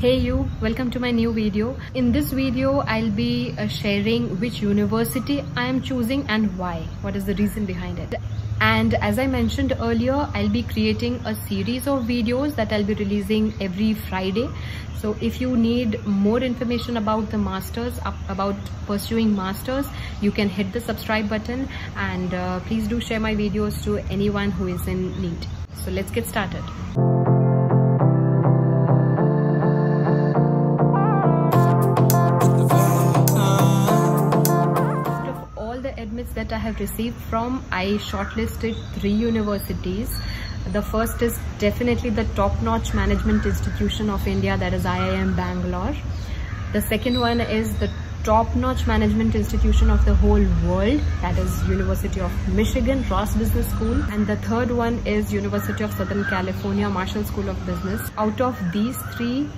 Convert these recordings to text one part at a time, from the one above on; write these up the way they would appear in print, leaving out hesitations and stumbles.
Hey you, welcome to my new video. In this video, I'll be sharing which university I am choosing and why. What is the reason behind it? And as I mentioned earlier, I'll be creating a series of videos that I'll be releasing every Friday. So if you need more information about the masters, about pursuing masters, you can hit the subscribe button and please do share my videos to anyone who is in need. So let's get started. That I have received from, I shortlisted three universities. The first is definitely the top-notch management institution of India, that is IIM Bangalore. The second one is the top-notch management institution of the whole world, that is University of Michigan Ross Business School. And the third one is University of Southern California Marshall School of Business. Out of these three,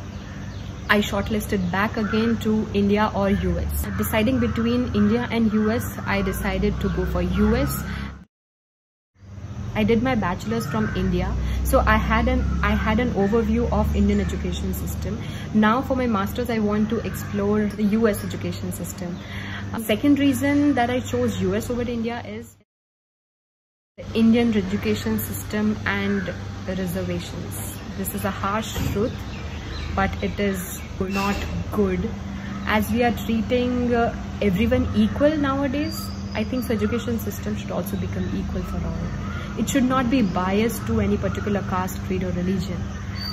I shortlisted back again to India or US. Deciding between India and US, I decided to go for US. I did my bachelor's from India, so I had an overview of Indian education system. Now for my master's, I want to explore the US education system. Second reason that I chose US over India is the Indian education system and the reservations. This is a harsh truth, but it is not good, as we are treating everyone equal nowadays. I think the education system should also become equal for all. It should not be biased to any particular caste, creed or religion.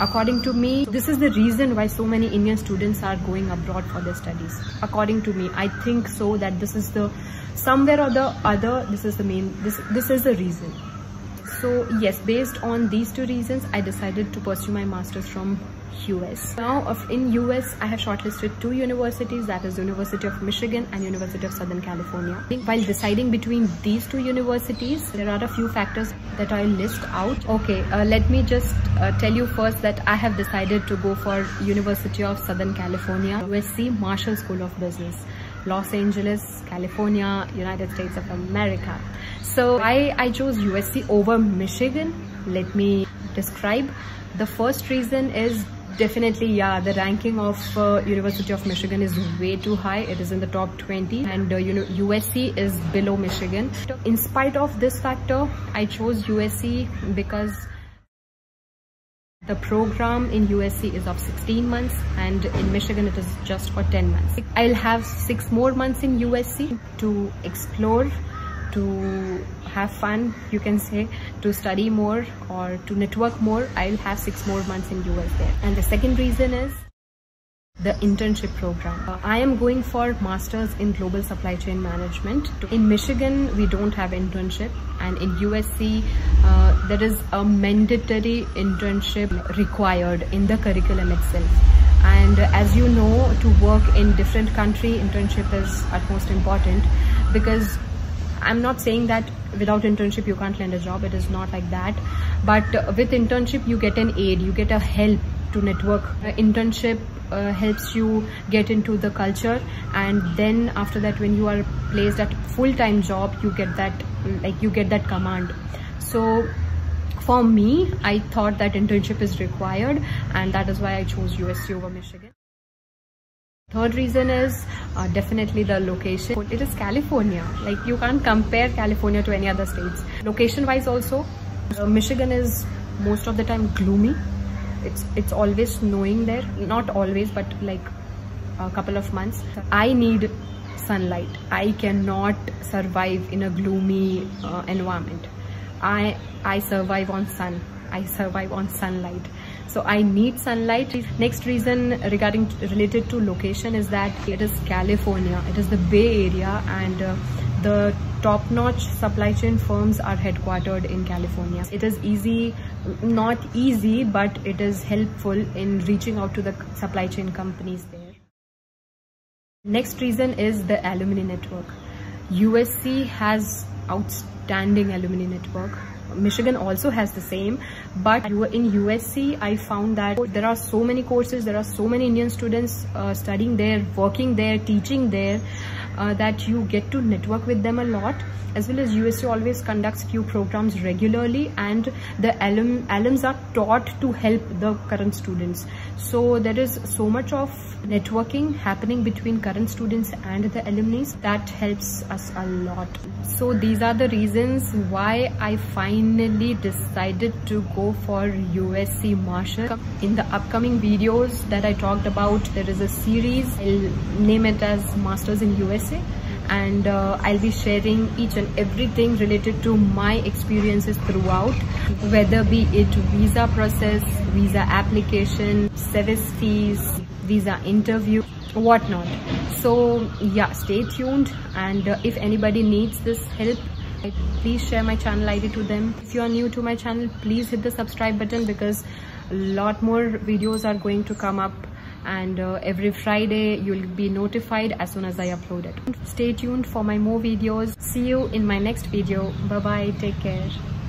According to me, this is the reason why so many Indian students are going abroad for their studies. According to me, I think so that this is the, somewhere or the other, this is the main, this is the reason. So yes, based on these two reasons, I decided to pursue my master's from US. Now in US, I have shortlisted two universities, that is University of Michigan and University of Southern California. While deciding between these two universities, there are a few factors that I'll list out. Okay, let me just tell you first that I have decided to go for University of Southern California, USC Marshall School of Business, Los Angeles, California, United States of America. So I chose USC over Michigan. Let me describe. The first reason is definitely, yeah, the ranking of University of Michigan is way too high. It is in the top 20 and USC is below Michigan. In spite of this factor, I chose USC because the program in USC is of 16 months and in Michigan it is just for 10 months. I'll have 6 more months in USC to explore, to have fun, you can say, to study more or to network more. I'll have 6 more months in US there. And the second reason is the internship program. I am going for master's in global supply chain management. In Michigan, we don't have internship, and in USC, there is a mandatory internship required in the curriculum itself. And as you know, to work in different country, internship is utmost important, because I'm not saying that without internship you can't land a job. It is not like that. But with internship you get an aid, you get a help to network. Internship helps you get into the culture, and then after that, when you are placed at full-time job, you get that, like, you get that command. So for me, I thought that internship is required, and that is why I chose USC over Michigan. Third reason is definitely the location. It is California. Like, you can't compare California to any other states. Location wise also, Michigan is most of the time gloomy. It's always snowing there. Not always, but like a couple of months. I need sunlight. I cannot survive in a gloomy environment. I survive on sun. I survive on sunlight. So I need sunlight. Next reason related to location is that it is California. It is the Bay Area, and the top-notch supply chain firms are headquartered in California. It is easy, not easy, but it is helpful in reaching out to the supply chain companies there. Next reason is the alumni network. USC has outstanding alumni network. Michigan also has the same, but in USC I found that there are so many courses, there are so many Indian students studying there, working there, teaching there, that you get to network with them a lot. As well as USC always conducts few programs regularly, and the alums are taught to help the current students. So there is so much of networking happening between current students and the alumni that helps us a lot. So these are the reasons why I finally decided to go for USC Marshall. In the upcoming videos that I talked about, there is a series, I'll name it as Masters in USA, and I'll be sharing each and everything related to my experiences throughout, whether be it visa process, visa application, service fees, visa interview, whatnot. So yeah, stay tuned, and if anybody needs this help, please share my channel ID to them. If you are new to my channel, please hit the subscribe button, because a lot more videos are going to come up, and every Friday you'll be notified as soon as I upload it. Stay tuned for my more videos. See you in my next video. Bye bye, take care.